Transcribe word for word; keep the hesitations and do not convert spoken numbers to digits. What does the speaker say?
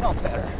Not better.